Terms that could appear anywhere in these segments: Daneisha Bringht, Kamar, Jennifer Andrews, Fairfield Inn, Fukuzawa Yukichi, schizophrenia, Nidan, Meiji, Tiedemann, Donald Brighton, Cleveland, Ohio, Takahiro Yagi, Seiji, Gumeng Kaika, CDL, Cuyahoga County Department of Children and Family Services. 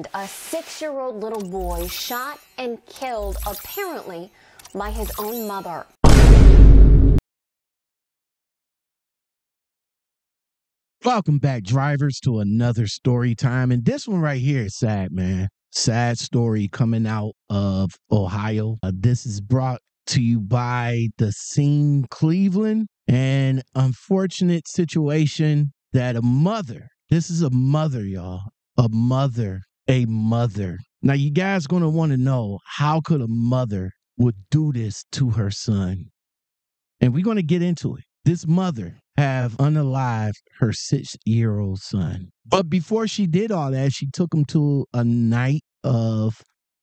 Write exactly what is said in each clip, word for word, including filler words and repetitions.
and a six-year-old little boy shot and killed, apparently, by his own mother. Welcome back, drivers, to another story time. And this one right here is sad, man. Sad story coming out of Ohio. Uh, this is brought to you by the scene Cleveland. An unfortunate situation that a mother, this is a mother, y'all, a mother, a mother. Now, you guys going to want to know, how could a mother would do this to her son? And we're going to get into it. This mother have unalived her six-year-old son. But before she did all that, she took him to a night of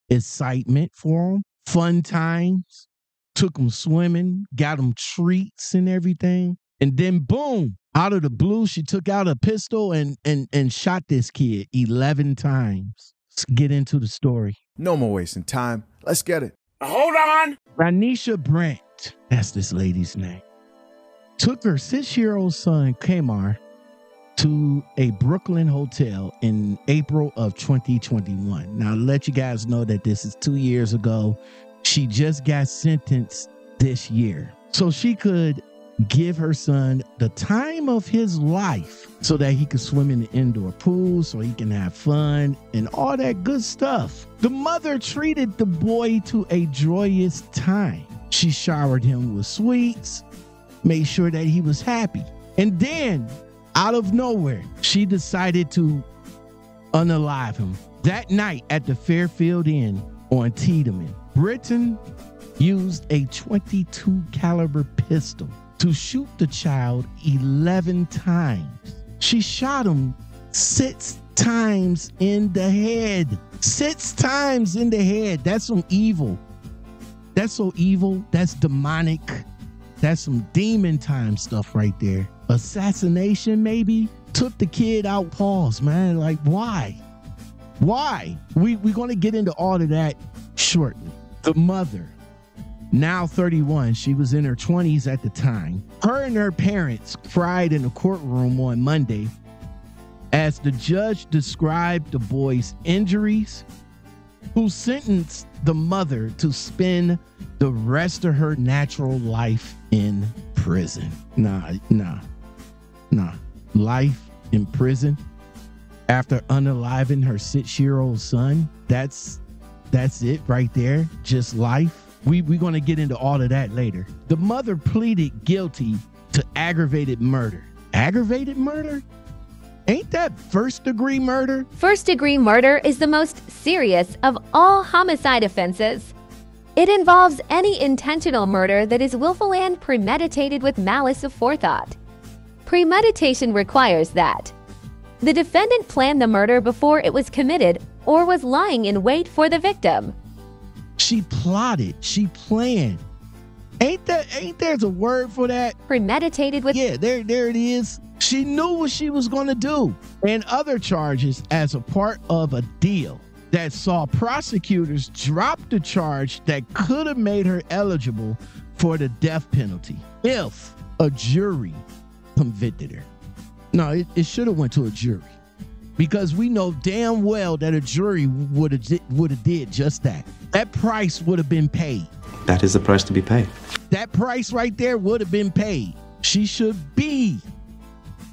excitement for him, fun times, took him swimming, got him treats and everything. And then, boom, out of the blue, she took out a pistol and and and shot this kid eleven times. Let's get into the story. No more wasting time. Let's get it. Hold on. Daneisha Bringht, that's this lady's name, took her six-year-old son, Kamar, to a Brooklyn hotel in April of twenty twenty-one. Now, I'll let you guys know that this is two years ago. She just got sentenced this year. So she could give her son the time of his life so that he could swim in the indoor pool, so he can have fun and all that good stuff. The mother treated the boy to a joyous time. She showered him with sweets, made sure that he was happy. And then, out of nowhere, she decided to unalive him. That night at the Fairfield Inn on Tiedemann, Britain used a twenty-two caliber pistol to shoot the child eleven times. She shot him six times in the head. Six times in the head. That's some evil. That's so evil. That's demonic. That's some demon time stuff right there. Assassination, maybe? Took the kid out, pause, man. Like, why? Why? We, we're going to get into all of that shortly. The mother, now thirty-one, she was in her twenties at the time. Her and her parents cried in the courtroom on Monday as the judge described the boy's injuries, who sentenced the mother to spend the rest of her natural life in prison. Nah, nah, nah. Life in prison after unaliving her six-year-old son. That's that's it right there. Just life. We, we're going to get into all of that later. The mother pleaded guilty to aggravated murder. Aggravated murder? Ain't that first-degree murder? First-degree murder is the most serious of all homicide offenses. It involves any intentional murder that is willful and premeditated with malice aforethought. Premeditation requires that the defendant planned the murder before it was committed or was lying in wait for the victim. She plotted. She planned. Ain't that? Ain't there's a word for that? Premeditated with. Yeah, there, there it is. She knew what she was going to do, and other charges as a part of a deal that saw prosecutors drop the charge that could have made her eligible for the death penalty if a jury convicted her. No, it, it should have went to a jury, because we know damn well that a jury would have would have did just that. That price would have been paid. That is the price to be paid. That price right there would have been paid. She should be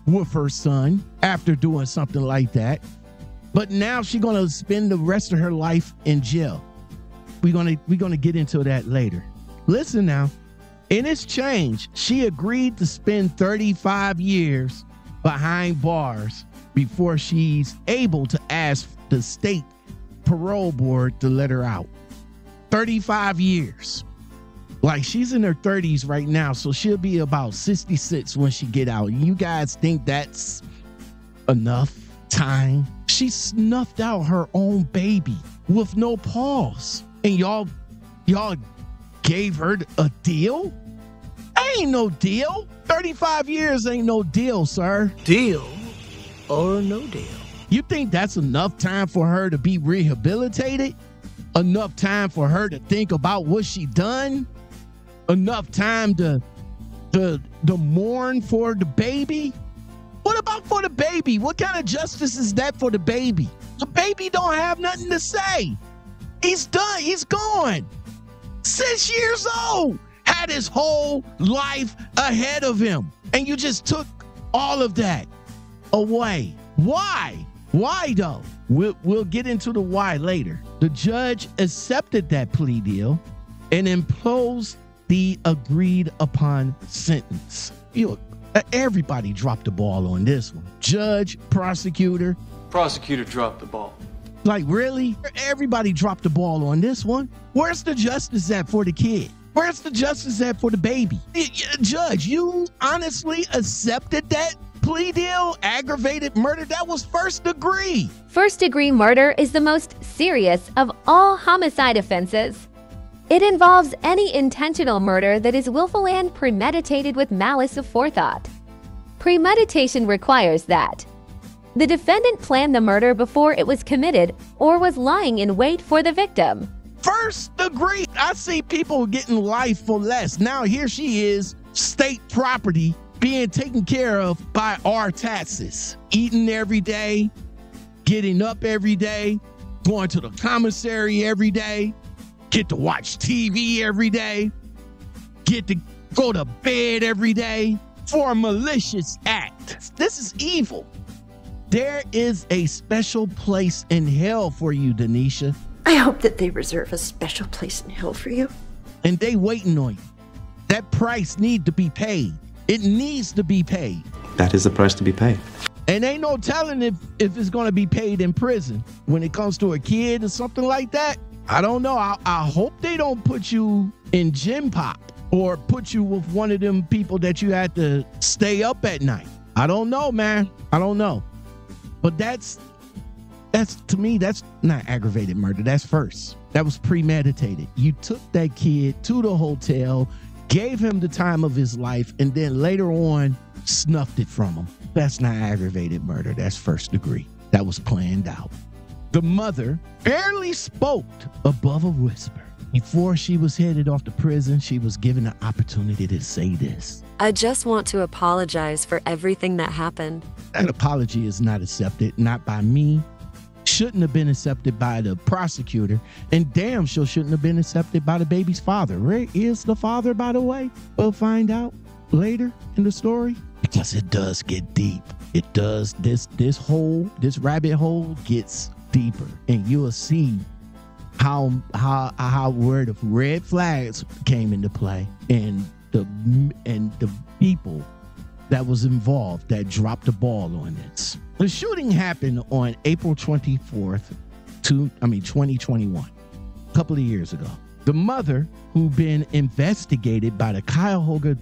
with her son after doing something like that. But now she's going to spend the rest of her life in jail. We're going to we're going to get into that later. Listen now. In exchange, she agreed to spend thirty-five years behind bars before she's able to ask the state parole board to let her out. thirty-five years. Like, she's in her thirties right now, so she'll be about sixty-six when she get out. You guys think that's enough time? She snuffed out her own baby with no pause. And y'all, y'all gave her a deal? That ain't no deal. thirty-five years ain't no deal, sir. Deal or no deal? You think that's enough time for her to be rehabilitated? Enough time for her to think about what she done? Enough time to, to, to mourn for the baby? What about for the baby? What kind of justice is that for the baby? The baby don't have nothing to say. He's done. He's gone. Six years old. Had his whole life ahead of him. And you just took all of that away. Why? Why though? We'll, we'll get into the why later. The judge accepted that plea deal and imposed the agreed upon sentence. You, everybody dropped the ball on this one. Judge, prosecutor. Prosecutor dropped the ball. Like, really? Everybody dropped the ball on this one. Where's the justice at for the kid? Where's the justice at for the baby? Judge, you honestly accepted that plea deal? Aggravated murder? That was first degree. First degree murder is the most serious of all homicide offenses. It involves any intentional murder that is willful and premeditated with malice aforethought. Premeditation requires that the defendant planned the murder before it was committed or was lying in wait for the victim. First degree. I see people getting life for less. Now here she is, state property being taken care of by our taxes. Eating every day, getting up every day, going to the commissary every day, get to watch T V every day, get to go to bed every day for a malicious act. This is evil. There is a special place in hell for you, Daneisha. I hope that they reserve a special place in hell for you. And they waiting on you. That price need to be paid. It needs to be paid. That is the price to be paid. And ain't no telling if, if it's going to be paid in prison. When it comes to a kid or something like that, I don't know. I, I hope they don't put you in gym pop or put you with one of them people that you had to stay up at night. I don't know, man. I don't know. But that's... That's, to me, that's not aggravated murder. That's first. That was premeditated. You took that kid to the hotel, gave him the time of his life, and then later on snuffed it from him. That's not aggravated murder. That's first degree. That was planned out. The mother barely spoke above a whisper. Before she was headed off to prison, she was given the opportunity to say this. I just want to apologize for everything that happened. That apology is not accepted, not by me. Shouldn't have been accepted by the prosecutor, and damn sure shouldn't have been accepted by the baby's father. Where is the father, by the way? We'll find out later in the story, because it does get deep. It does. This this hole, this rabbit hole gets deeper, and you'll see how how how where the red flags came into play, and the and the people that was involved that dropped the ball on this. The shooting happened on April twenty-fourth, to, I mean, twenty twenty-one, a couple of years ago. The mother, who'd been investigated by the Cuyahoga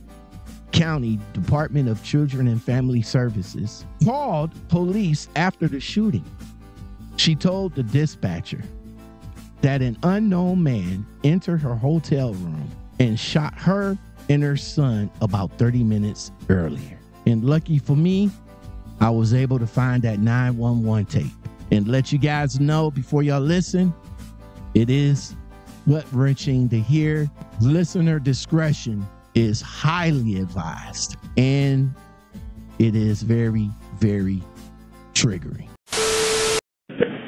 County Department of Children and Family Services, called police after the shooting. She told the dispatcher that an unknown man entered her hotel room and shot her and her son about thirty minutes earlier. And lucky for me, I was able to find that nine one one tape and let you guys know before y'all listen, it is gut-wrenching to hear. Listener discretion is highly advised, and it is very, very triggering.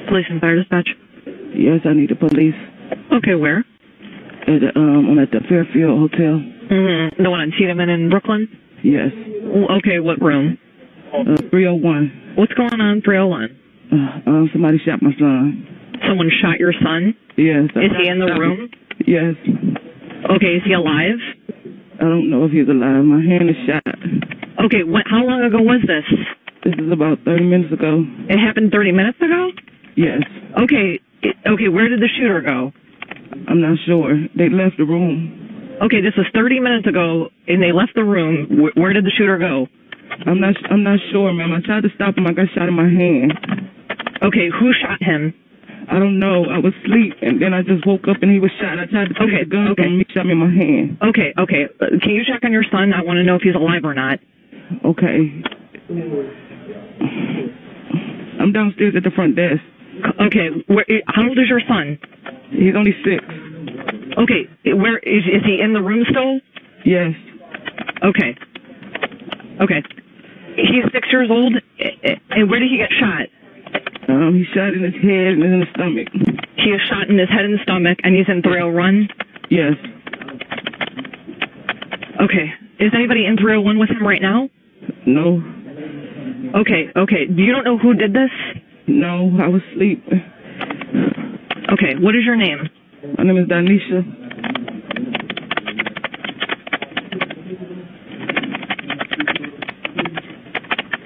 Police and fire dispatch. Yes, I need the police. Okay, where? At, um, I'm at the Fairfield Hotel. Mm-hmm. The one on Tiedemann in Brooklyn? Yes. Okay, what room? Uh, three oh one. What's going on, three oh one? Uh, uh, somebody shot my son. Someone shot your son? Yes. Is he in the room? Yes. Okay, is he alive? I don't know if he's alive. My hand is shot. Okay, what, how long ago was this? This is about thirty minutes ago. It happened thirty minutes ago? Yes. Okay, okay, where did the shooter go? I'm not sure. They left the room. Okay, this was thirty minutes ago, and they left the room. Where, where did the shooter go? I'm not I'm not sure, ma'am. I tried to stop him. I got shot in my hand. Okay, who shot him? I don't know. I was asleep, and then I just woke up, and he was shot. I tried to put okay, the gun okay. on him, he shot me in my hand. Okay, okay. Uh, can you check on your son? I want to know if he's alive or not. Okay. I'm downstairs at the front desk. Okay. Where, how old is your son? He's only six. Okay. Where is, is he in the room still? Yes. Okay. Okay. He's six years old, and where did he get shot? Um, he's shot in his head and in the stomach. He is shot in his head and stomach, and he's in Thrill Run? Yes. Okay. Is anybody in Thrill Run with him right now? No. Okay, okay. You don't know who did this? No, I was asleep. Okay, what is your name? My name is Daneisha.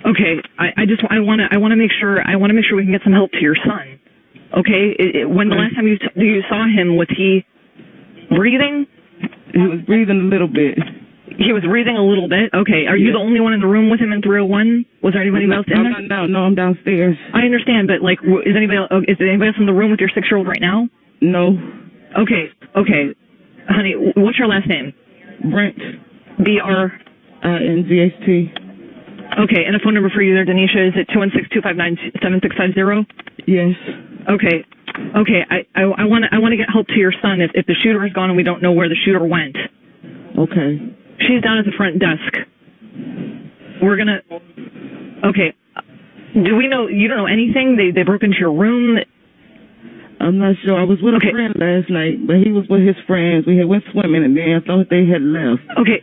Okay, I, I just I want to I want to make sure I want to make sure we can get some help to your son. Okay, it, it, when the last time you t you saw him, was he breathing? He was breathing a little bit. He was breathing a little bit. Okay, are yeah. you the only one in the room with him in three oh one? Was there anybody not, else in I'm there? Not, no, no, I'm downstairs. I understand, but like, is anybody is there anybody else in the room with your six-year-old right now? No. Okay, okay, honey, what's your last name? Brent. B R I N G H T. Okay, and a phone number for you there, Daneisha, is it two one six, two five nine, seven six five zero? Yes. Okay, okay, I, I, I want to I wanna get help to your son if, if the shooter is gone and we don't know where the shooter went. Okay. She's down at the front desk. We're going to, okay, do we know, you don't know anything? They, they broke into your room? I'm not sure. I was with okay. a friend last night, but he was with his friends. We had went swimming, and then I thought they had left. Okay.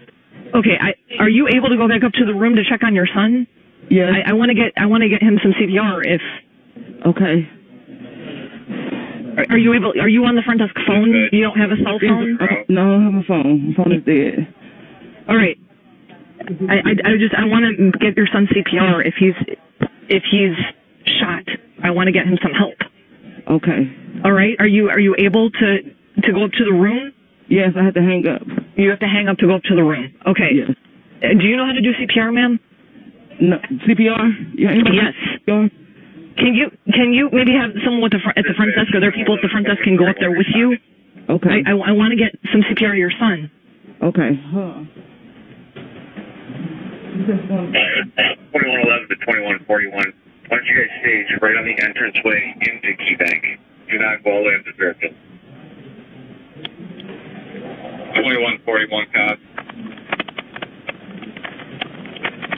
Okay, I, are you able to go back up to the room to check on your son? Yes. I, I want to get I want to get him some C P R if. Okay. Are, are you able? Are you on the front desk phone? You don't have a cell phone? No, I don't have a phone. My phone is dead. All right. I, I, I just I want to get your son C P R if he's if he's shot. I want to get him some help. Okay. All right. Are you are you able to to go up to the room? Yes, I have to hang up. You have to hang up to go up to the room. Okay. Yes. Uh, do you know how to do C P R, ma'am? No, C P R? You yes. C P R? Can you can you maybe have someone with the fr at the front desk, or there are people at the front desk can go up there with you? Okay. I, I, I want to get some C P R to your son. Okay. Huh. twenty-one eleven to twenty-one forty-one. Why don't you guys stage right on the entranceway into Key Bank? Do not go all the way up to Fairfield. twenty-one forty-one, cop.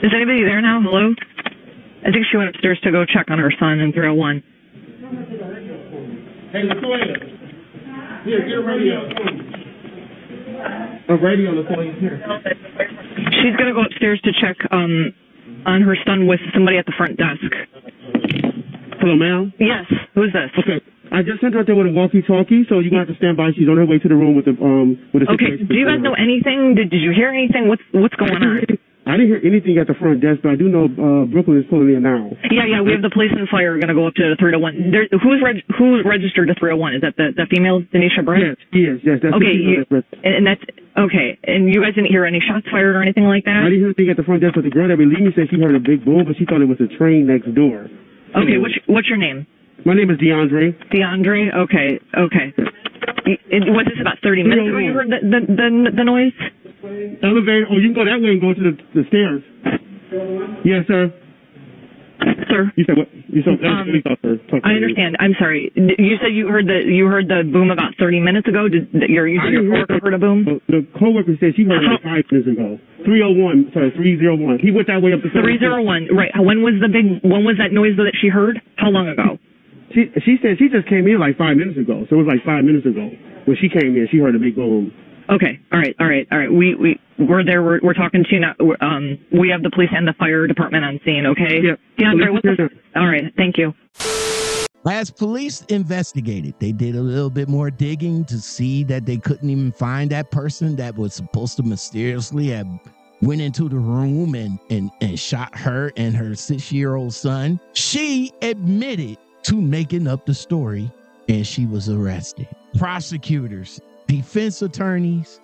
Is anybody there now? Hello? I think she went upstairs to go check on her son in three oh one. Hey, LaToya. Here, get a radio. A radio, LaToya, here. She's going to go upstairs to check um, on her son with somebody at the front desk. Hello, ma'am? Yes. Who's this? Okay. I just sent her out there with a walkie-talkie, so you're going to have to stand by. She's on her way to the room with the um with the okay. Do you guys know anything? Did, did you hear anything? What's what's going on? I didn't hear anything at the front desk, but I do know uh, Brooklyn is pulling in now. Yeah, yeah. We have the police and fire are going to go up to three oh one. There, who's reg who's registered to three oh one? Is that the that female, Daneisha Bringht? Yes, yes, yes. That's okay, you, that's and that's okay. And you guys didn't hear any shots fired or anything like that? I didn't hear anything at the front desk, but the girl that believed me said she heard a big boom, but she thought it was a train next door. Okay, what's what's your name? My name is DeAndre. DeAndre? Okay, okay. It, was this about thirty minutes ago you heard the, the, the, the noise? Elevator. Oh, you can go that way and go to the, the stairs. Yes, sir. Sir? You said what? You said, um, police officer. I understand. You. I'm sorry. You said you heard the you heard the boom about thirty minutes ago? Did your, you your coworker heard a boom? The coworker said she heard it five minutes ago. three oh one. Sorry, three oh one. He went that way up to three oh one. Right. When was the big? When was that noise that she heard? How long ago? She she said she just came in like five minutes ago. So it was like five minutes ago when she came in. She heard a big boom. Okay. All right. All right. All right. We we we're there. We're we're talking to you now. Um, we have the police and the fire department on scene. Okay. Yeah. DeAndre, what's the, all right. Thank you. As police investigated, they did a little bit more digging to see that they couldn't even find that person that was supposed to mysteriously have went into the room and and and shot her and her six-year-old son. She admitted to making up the story, and she was arrested. Prosecutors, defense attorneys,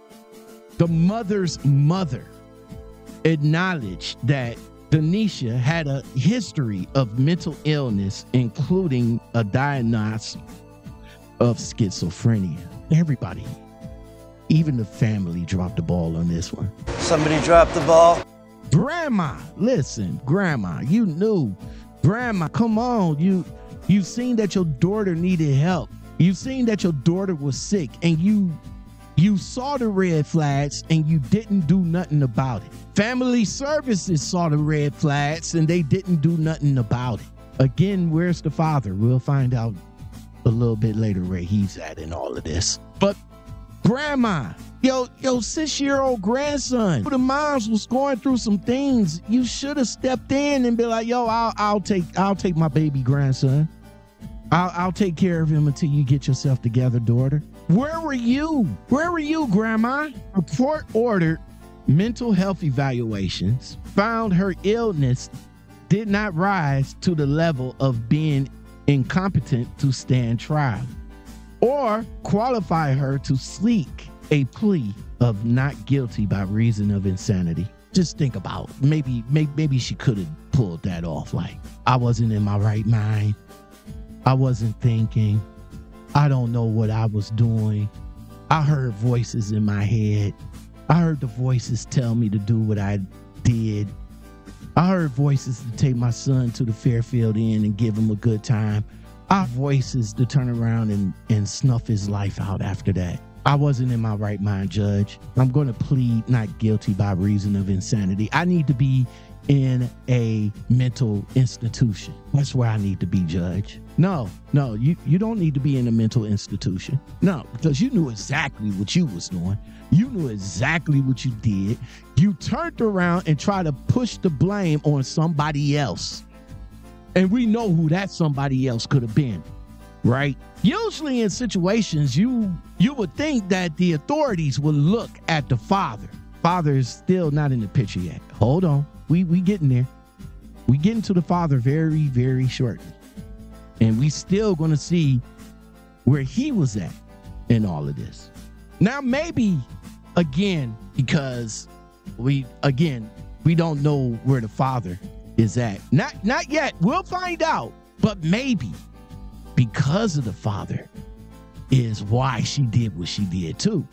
the mother's mother acknowledged that Daneisha had a history of mental illness, including a diagnosis of schizophrenia. Everybody, even the family, dropped the ball on this one. Somebody dropped the ball. Grandma, listen, grandma, you knew. Grandma, come on, you, you've seen that your daughter needed help. You've seen that your daughter was sick, and you you saw the red flags and you didn't do nothing about it. Family services saw the red flags and they didn't do nothing about it. Again, where's the father? We'll find out a little bit later where he's at in all of this. But grandma, yo, yo, six-year-old grandson, the moms was going through some things. You should have stepped in and be like, yo, I'll, I'll take, I'll take my baby grandson. I'll, I'll take care of him until you get yourself together, daughter. Where were you? Where were you, grandma? Report ordered mental health evaluations found her illness did not rise to the level of being incompetent to stand trial or qualify her to seek a plea of not guilty by reason of insanity. Just think about maybe maybe, maybe she could have pulled that off. Like, I wasn't in my right mind. I wasn't thinking. I don't know what I was doing. I heard voices in my head. I heard the voices tell me to do what I did. I heard voices to take my son to the Fairfield Inn and give him a good time. I heard voices to turn around and, and snuff his life out after that. I wasn't in my right mind, Judge. I'm going to plead not guilty by reason of insanity. I need to be in a mental institution. That's where I need to be, Judge. No, no, you, you don't need to be in a mental institution. No, because you knew exactly what you was doing. You knew exactly what you did. You turned around and tried to push the blame on somebody else. And we know who that somebody else could have been, right? Usually in situations, you you would think that the authorities would look at the father. Father is still not in the picture yet. Hold on. We we getting there. We getting to the father very, very shortly. And we still going to see where he was at in all of this. Now, maybe, again, because we, again, we don't know where the father is at. Not, not yet. We'll find out. But maybe because of the father is why she did what she did, too.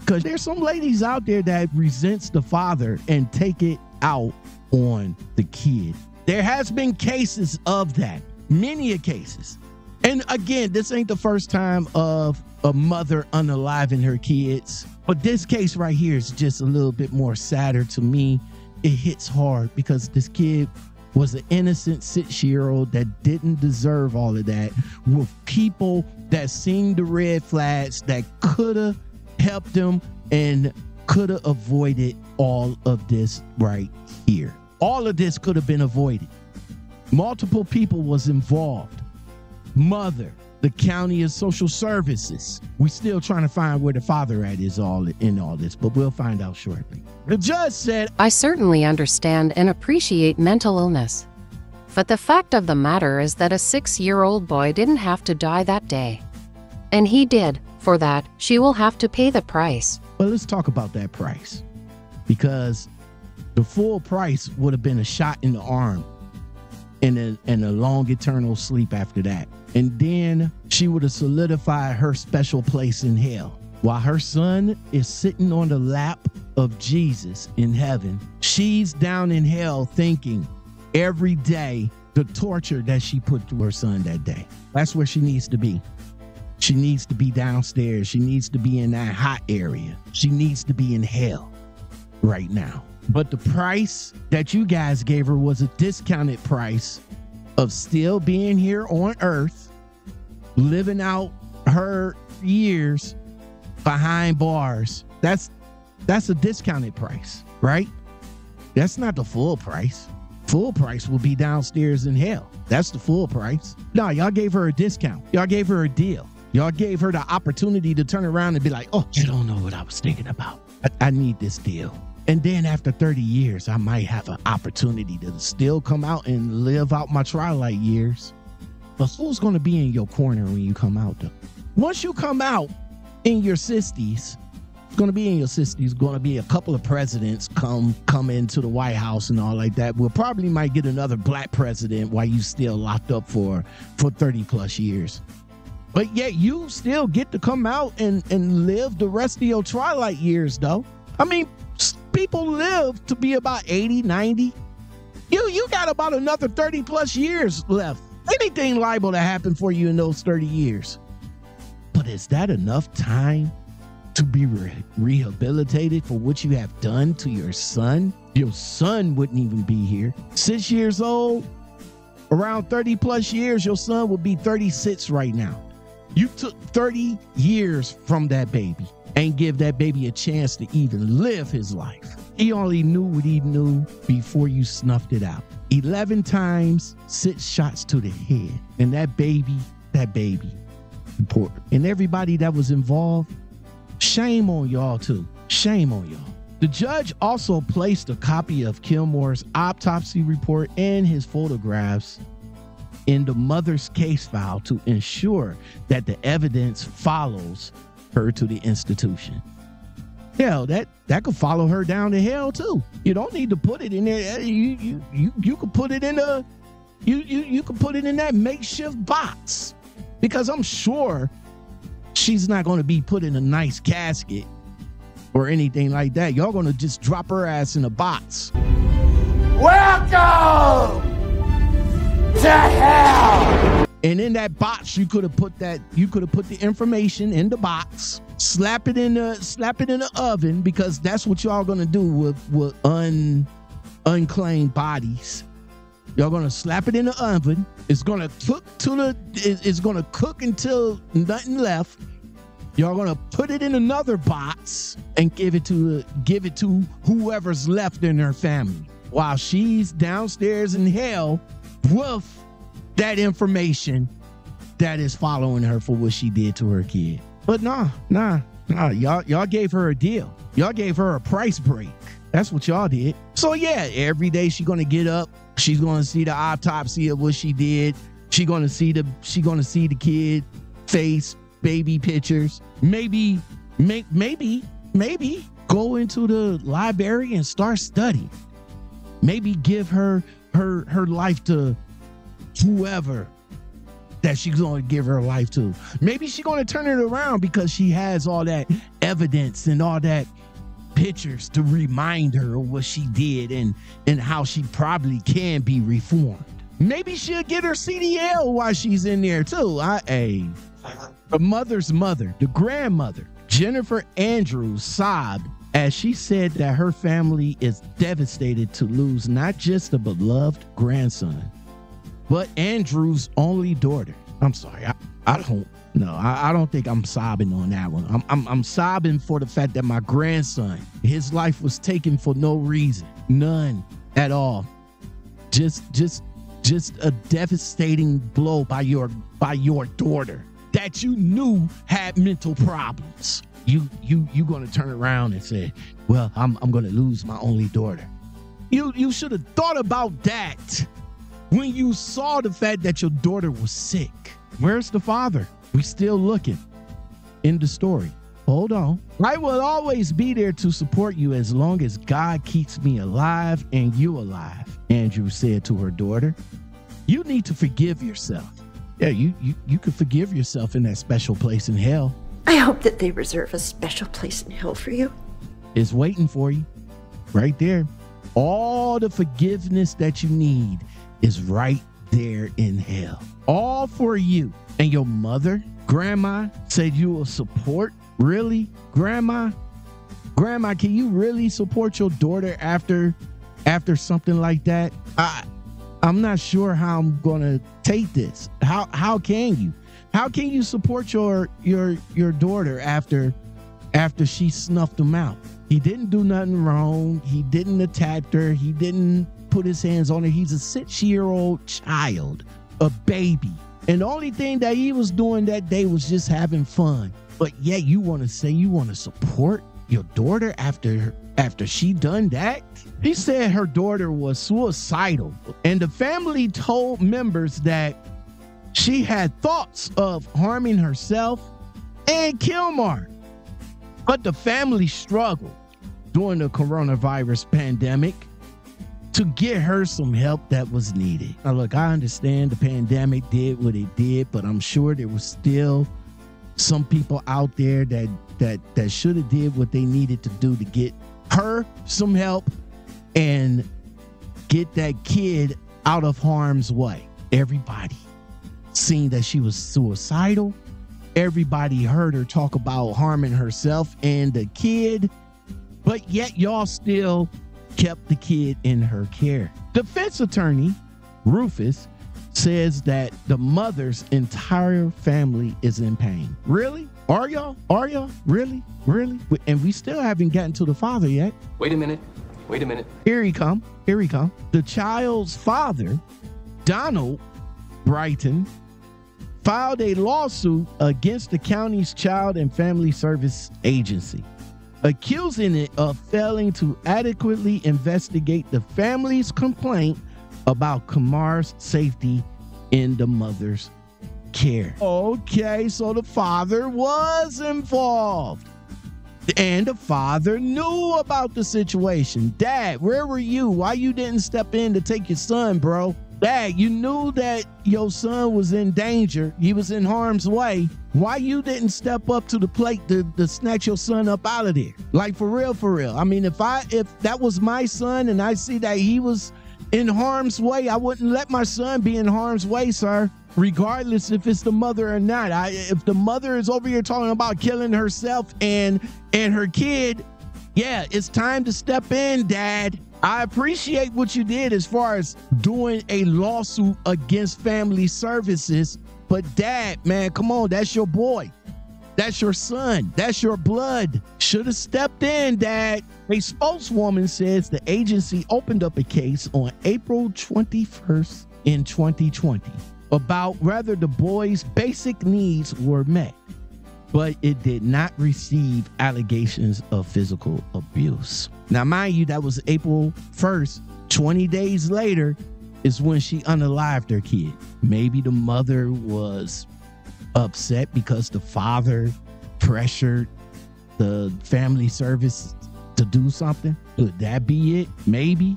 Because there's some ladies out there that resents the father and take it out on the kid. There has been cases of that. Many a cases. And again, this ain't the first time of a mother unaliving her kids. But this case right here is just a little bit more sadder to me. It hits hard because this kid was an innocent six-year-old that didn't deserve all of that, with people that seen the red flags that could have helped him and could have avoided all of this right here. All of this could have been avoided. Multiple people was involved. Mother, the county of social services. We're still trying to find where the father at is all in all this, but we'll find out shortly. The judge said, I certainly understand and appreciate mental illness. But the fact of the matter is that a six-year-old boy didn't have to die that day. And he did. For that, she will have to pay the price. Well, let's talk about that price. Because the full price would have been a shot in the arm. And a, and a long eternal sleep after that. And then she would have solidified her special place in hell. While her son is sitting on the lap of Jesus in heaven, she's down in hell thinking every day the torture that she put to her son that day. That's where she needs to be. She needs to be downstairs. She needs to be in that hot area. She needs to be in hell right now. But the price that you guys gave her was a discounted price of still being here on earth, living out her years behind bars. That's that's a discounted price, right? That's not the full price. Full price will be downstairs in hell. That's the full price. No, y'all gave her a discount. Y'all gave her a deal. Y'all gave her the opportunity to turn around and be like, oh, you don't know what I was thinking about. I, I need this deal. And then after thirty years, I might have an opportunity to still come out and live out my twilight years. But who's going to be in your corner when you come out, though? Once you come out in your sixties, it's going to be in your sixties, going to be a couple of presidents come come into the White House and all like that. We'll probably might get another black president while you still locked up for, for thirty plus years. But yet you still get to come out and, and live the rest of your twilight years, though. I mean, people live to be about eighty, ninety. You you got about another thirty plus years left. Anything liable to happen for you in those thirty years. But is that enough time to be re rehabilitated for what you have done to your son? Your son wouldn't even be here. Six years old, Around thirty plus years, your son will be thirty-six right now. You took thirty years from that baby and give that baby a chance to even live his life. He only knew what he knew before you snuffed it out. eleven times, six shots to the head. And that baby, that baby, poor. And everybody that was involved, shame on y'all too. Shame on y'all. The judge also placed a copy of Kilmore's autopsy report and his photographs in the mother's case file to ensure that the evidence follows her to the institution. Hell, that, that could follow her down to hell too. You don't need to put it in there. You you you, you could put it in a you you you could put it in that makeshift box, because I'm sure she's not going to be put in a nice casket or anything like that. Y'all going to just drop her ass in a box. Welcome to hell. And in that box, you could have put that you could have put the information in the box, slap it in the slap it in the oven, because that's what y'all gonna do with with un unclaimed bodies. Y'all gonna slap it in the oven. It's gonna cook to the it's gonna cook until nothing left. Y'all gonna put it in another box and give it to give it to whoever's left in her family while she's downstairs in hell with that information that is following her for what she did to her kid. But nah, nah, nah, y'all y'all gave her a deal. Y'all gave her a price break. That's what y'all did. So yeah, every day she's gonna get up, she's gonna see the autopsy of what she did. She gonna see the she gonna see the kid face, baby pictures. Maybe, may, maybe, maybe go into the library and start studying. Maybe give her her her life to whoever that she's going to give her life to. Maybe she's going to turn it around because she has all that evidence and all that pictures to remind her of what she did and and how she probably can be reformed. Maybe she'll get her C D L while she's in there too. I a the mother's mother, the grandmother, Jennifer Andrews, sobbed as she said that her family is devastated to lose not just a beloved grandson, but Andrew's only daughter. I'm sorry, I, I don't, no, I, I don't think I'm sobbing on that one. I'm, I'm, I'm sobbing for the fact that my grandson, his life was taken for no reason, none at all. Just, just, just a devastating blow by your, by your daughter that you knew had mental problems. You you you gonna turn around and say, well, I'm I'm gonna lose my only daughter. You you should have thought about that when you saw the fact that your daughter was sick. Where's the father? We still looking. End of story. Hold on. I will always be there to support you as long as God keeps me alive and you alive, Andrew said to her daughter. You need to forgive yourself. Yeah, you you you can forgive yourself in that special place in hell. I hope that they reserve a special place in hell for you. It's waiting for you right there. All the forgiveness that you need is right there in hell. All for you. And your mother, grandma, said you will support. Really? Grandma? Grandma, can you really support your daughter after after something like that? I, I'm not sure how I'm going to take this. How, how can you? How can you support your your your daughter after after she snuffed him out? He didn't do nothing wrong. He didn't attack her. He didn't put his hands on her. He's a six-year-old child, a baby. And the only thing that he was doing that day was just having fun. But yeah, you want to say you want to support your daughter after after she done that? He said her daughter was suicidal, and the family told members that she had thoughts of harming herself and Kamar. But the family struggled during the coronavirus pandemic to get her some help that was needed. Now, look, I understand the pandemic did what it did, but I'm sure there was still some people out there that that that should have did what they needed to do to get her some help and get that kid out of harm's way. Everybody seen that she was suicidal. Everybody heard her talk about harming herself and the kid, but yet y'all still kept the kid in her care. Defense attorney Rufus says that the mother's entire family is in pain. Really? Are y'all? Are y'all? Really? Really? And we still haven't gotten to the father yet. Wait a minute. Wait a minute. Here he come. Here he come. The child's father, Donald Brighton, filed a lawsuit against the county's Child and Family Service Agency, accusing it of failing to adequately investigate the family's complaint about Kamar's safety in the mother's care. Okay, so the father was involved. And the father knew about the situation. Dad, where were you? Why you didn't step in to take your son, bro? Dad, you knew that your son was in danger. He was in harm's way. Why you didn't step up to the plate to, to snatch your son up out of there? Like, for real, for real. I mean, if I if that was my son and I see that he was in harm's way, I wouldn't let my son be in harm's way, sir. Regardless if it's the mother or not. I, if the mother is over here talking about killing herself and and her kid, yeah, it's time to step in, Dad. I appreciate what you did as far as doing a lawsuit against family services, but Dad, man, come on, that's your boy. That's your son. That's your blood. Should have stepped in, Dad. A spokeswoman says the agency opened up a case on April twenty-first in twenty twenty about whether the boy's basic needs were met, but it did not receive allegations of physical abuse. Now, mind you, that was April first. twenty days later is when she unalived her kid. Maybe the mother was upset because the father pressured the family service to do something. Could that be it? Maybe.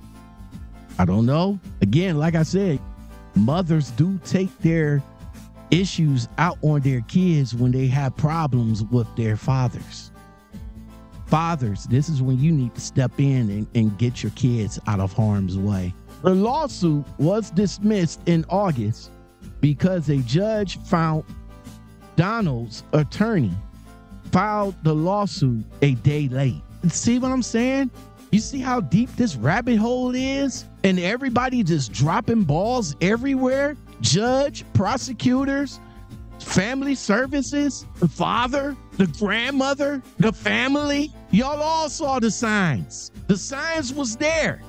I don't know. Again, like I said, mothers do take their issues out on their kids when they have problems with their fathers. Fathers, this is when you need to step in and, and get your kids out of harm's way. The lawsuit was dismissed in August because a judge found Donald's attorney filed the lawsuit a day late. See what I'm saying? You see how deep this rabbit hole is? And everybody just dropping balls everywhere? Judge, prosecutors, family services, the father, the grandmother, the family. Y'all all saw the signs. The signs was there.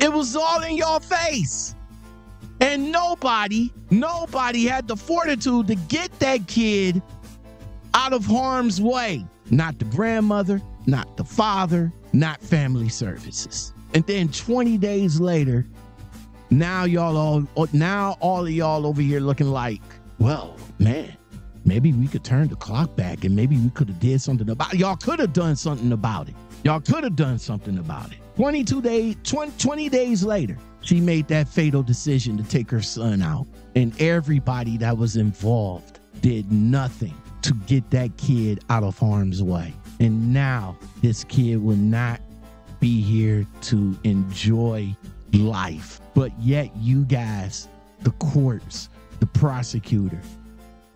It was all in your face. And nobody, nobody had the fortitude to get that kid out of harm's way. Not the grandmother, not the father, not family services. And then twenty days later, Now y'all all now all of y'all over here looking like, well, man, maybe we could turn the clock back and maybe we could have did something about it. Y'all could have done something about it. Y'all could have done something about it. twenty-two days, twenty, twenty days later, she made that fatal decision to take her son out. And everybody that was involved did nothing to get that kid out of harm's way. And now this kid will not be here to enjoy life. But yet you guys, the courts, the prosecutor,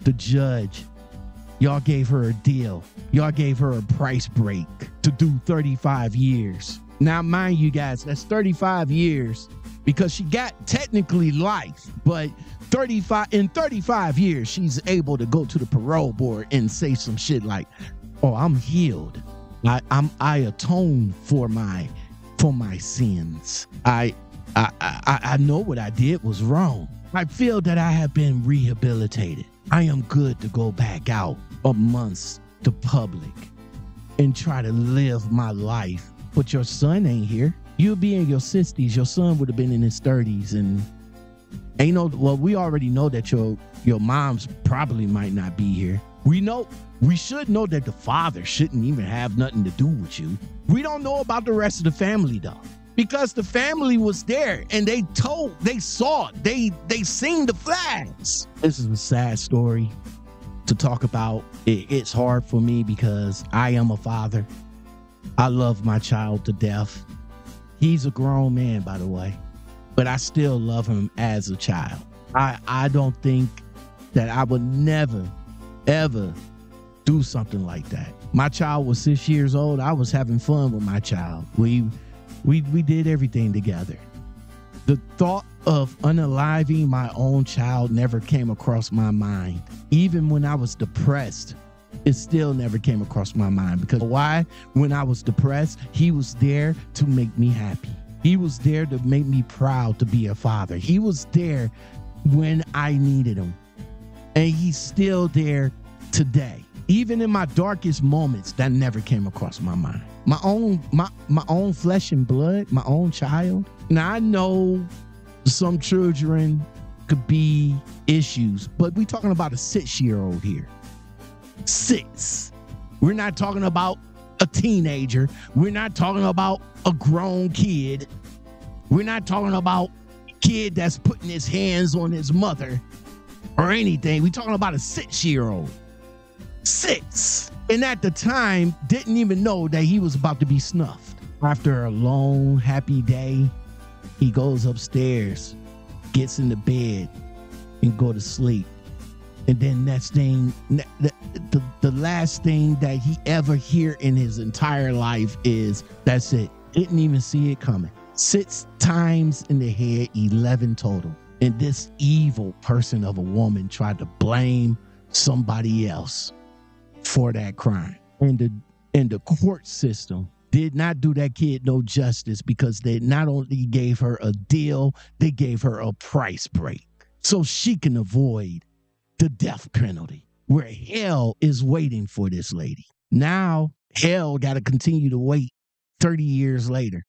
the judge, y'all gave her a deal. Y'all gave her a price break to do thirty-five years. Now, mind you guys, that's thirty-five years because she got technically life, but thirty-five in thirty-five years, she's able to go to the parole board and say some shit like, oh, I'm healed. I, I'm, I atone for my for my sins. I, I, I, I know what I did was wrong. I feel that I have been rehabilitated. I am good to go back out amongst the public and try to live my life. But your son ain't here. You'll be in your sixties. Your son would have been in his thirties, and ain't no. Well, we already know that your your mom's probably might not be here. We know. We should know that the father shouldn't even have nothing to do with you. We don't know about the rest of the family, though, because the family was there and they told, they saw it, they, they seen the flags. This is a sad story to talk about. It, it's hard for me because I am a father. I love my child to death. He's a grown man, by the way, but I still love him as a child. I, I don't think that I would never, ever do something like that. My child was six years old. I was having fun with my child. We, we, we did everything together. The thought of unaliving my own child never came across my mind. Even when I was depressed, it still never came across my mind. Because why? When I was depressed, he was there to make me happy. He was there to make me proud to be a father. He was there when I needed him. And he's still there today. Even in my darkest moments, that never came across my mind. My own, my, my own flesh and blood, my own child. Now, I know some children could be issues, but we're talking about a six-year-old here. Six. We're not talking about a teenager. We're not talking about a grown kid. We're not talking about a kid that's putting his hands on his mother or anything. We're talking about a six-year-old. Six. And at the time, didn't even know that he was about to be snuffed. After a long, happy day, he goes upstairs, gets in the bed, and go to sleep. And then next thing, the, the, the last thing that he ever hear in his entire life is, that's it. Didn't even see it coming. Six times in the head, eleven total. And this evil person of a woman tried to blame somebody else for that crime. And the and the court system did not do that kid no justice, because they not only gave her a deal, they gave her a price break so she can avoid the death penalty, where hell is waiting for this lady. Now hell got to continue to wait thirty years later